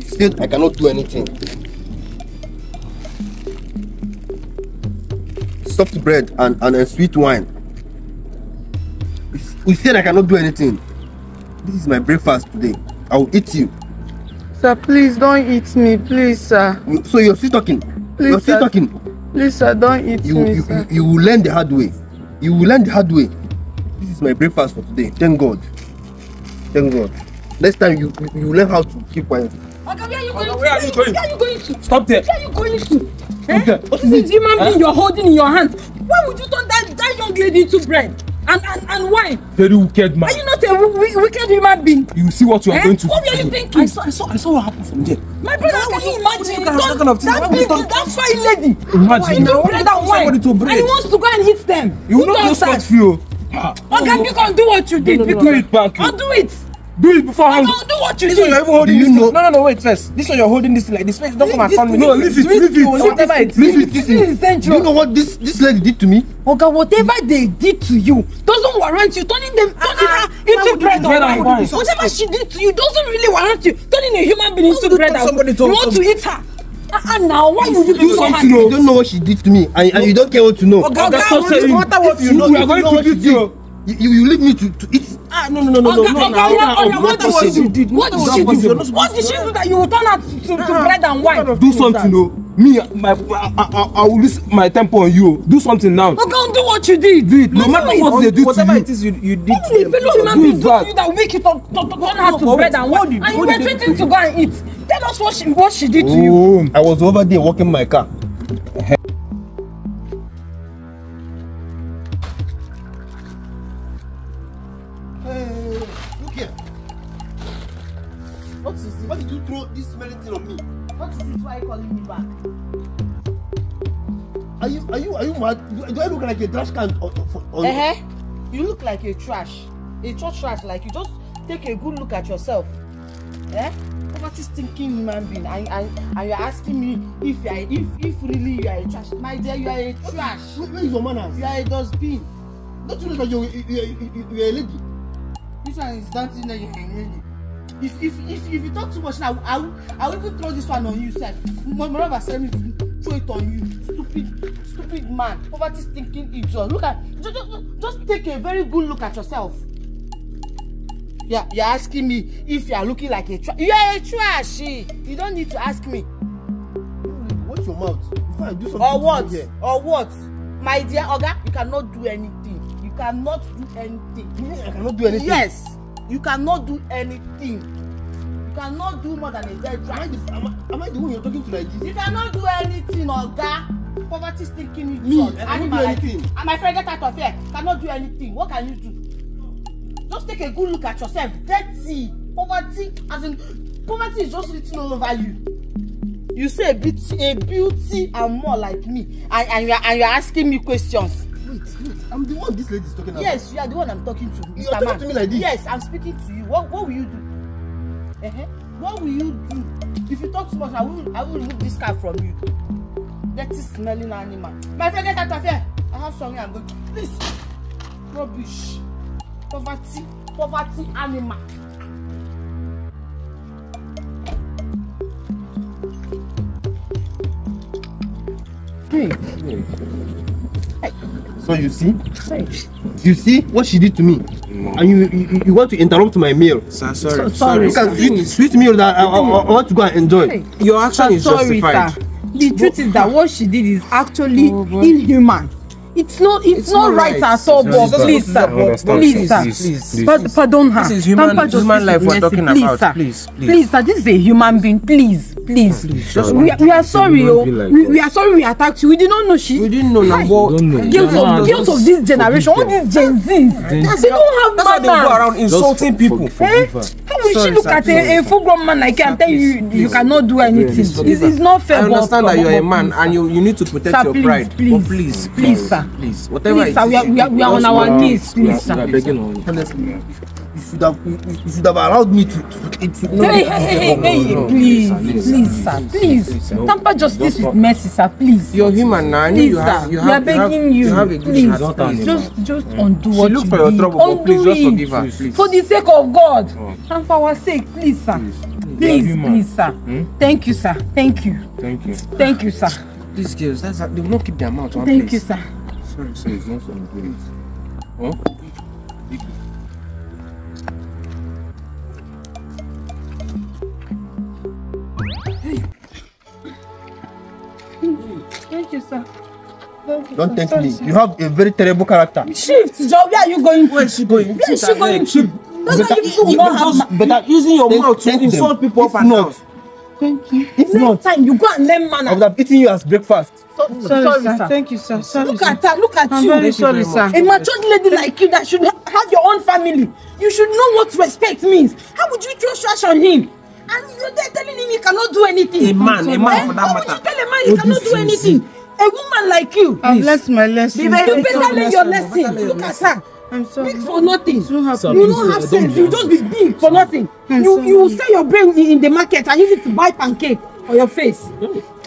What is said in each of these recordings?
Still, I cannot do anything. Soft bread and a sweet wine. We said I cannot do anything. This is my breakfast today. I will eat you. Sir, please don't eat me, please, sir. So you're still talking? Please, you're still talking? Please, sir, don't eat me, sir. You will learn the hard way. You will learn the hard way. This is my breakfast for today. Thank God. Thank God. Next time you learn how to keep quiet. Okay, where are you going to? Stop there. Where are you going to? Eh? What is this human being you're holding in your hand? Why would you turn that young lady into bread? And why? Very wicked man. Are you not a wicked human being? You see what you are going to do. What are you thinking? I saw what happened from there. My brother, can you imagine? That fine lady. Imagine. And he wants to go and hit them. You will not stop you. Okay, you can do what you did. Do it back. I'll do it. Do it before I do what you do. You're even holding this. No, wait first. This one you're holding this like this. Don't come and find me. No, leave it. This is dangerous. You know what this lady did to me? Okay, whatever they did to you doesn't warrant you turning them into bread or wine. Whatever she did to you doesn't really warrant you turning a human being into bread. You want to eat her. And now why would you do something? You don't know what she did to me, and you don't care what to know. Okay, what you know. We are going to do you. You leave me to eat. No, What did she do? What did she do that you will turn out to bread and wine? Do something, no. Me, I will lose my temper on you. Do something now. Okay, do what you did. Do it. No matter what they do to you. Whatever it is you did. Only fellow human beings do to you that wicked turn out to bread and wine. And you were threatening to go and eat. Tell us what she did to you. I was over there walking my car. Why did you throw this smelly thing on me? What is it? Why are you calling me back? Are you mad? Do I look like a trash can? You look like a trash. Like you just take a good look at yourself. What is thinking human being? And you're asking me if really you are a trash. My dear, you are a trash. Where is your manners? You are a dustbin. Don't you know that you're a lady? This one is dancing like a lady. If you talk too much now, I will even throw this one on you, sir. Moreover, send me to throw it on you, stupid man. Poverty thinking idiot. Look at just take a very good look at yourself. Yeah, you're asking me if you are looking like a trash. You are a trash. You don't need to ask me. Watch your mouth. Before I do something. Or what? Here. Or what? My dear Oga, you cannot do anything. You cannot do anything. You mean I cannot do anything? Yes. You cannot do anything. You cannot do more than a dead trash. Am I the one you're talking to like this? You cannot do anything, Oga. Poverty is thinking you. I cannot do anything. And my friend, get out of here. Cannot do anything. What can you do? Just take a good look at yourself. Dirty. Poverty is just written all over you. You say a beauty and more like me. And you're asking me questions. Wait, I'm the one this lady is talking about. Yes, you are the one I'm talking to. You're talking to me like this? Yes, I'm speaking to you. What will you do? What will you do? If you talk too much, I will remove this car from you. That is smelling animal. My friend, get out of here. I have something I'm going to. Please. Rubbish. Poverty animal. Hey. So you see? You see what she did to me? No. And you want to interrupt my meal. Sir, sorry. Sweet meal that I want to go and enjoy. Hey. Your action is justified. Sir. The truth is that what she did is actually inhuman. It's not right at all, Bob. Please, sir. Please, sir. Pardon her. This is human life we're talking about. Please, sir. This is a human being. Please. We are sorry. We are sorry we attacked you. We did not know she... We didn't know. Guilt of this generation. All these Gen Zs. They don't have manners. That's why they go around insulting people. How will she look at a full-grown man like you and tell you you cannot do anything? It's not fair, Bob. I understand that you're a man and you need to protect your pride. Please, sir. Please, whatever. Please, sir, we are on our knees. Please, sir. Honestly. You should have allowed me to no, hey, please, sir. Tamper justice with mercy, sir, please. You're human now. We are begging you. Please, just undo what you did. She looked for your trouble, please, just forgive her. For the sake of God, and for our sake, please, sir. Please, sir. Thank you, sir. Thank you, sir. These girls, they will not keep their mouth on place. Thank you, sir. Sorry, it's not so good. Huh? Thank you, sir. Don't thank me. You have a very terrible character. Shift, Joe. Where are you going? Where is she going? But using your mouth to insult people off and out. Thank you. If next time you go and learn manners. I would have eaten you as breakfast. Sorry, sir. Thank you, sir. Look at you. I'm very sorry, sir. A mature lady like you that should have your own family. You should know what respect means. How would you throw trash on him? And you're there telling him he cannot do anything. A man for that matter. How would you tell a man he cannot do anything? A woman like you. I've learned my lesson. You better learn your lesson. Look at her. I'm sorry. Big for nothing. You don't have sense. You just be big for nothing. You sell your brain in the market and use it to buy pancake for your face.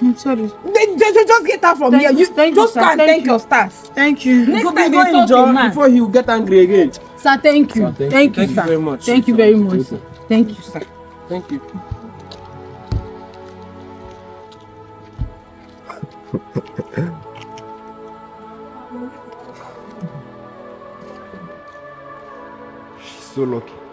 I'm sorry. They just get out from here. You just can't thank your stars. Thank you. Next time go and enjoy before you get angry again. Sir, thank you. Thank you, sir. Thank you very much. Thank you, sir. Thank you. So lucky.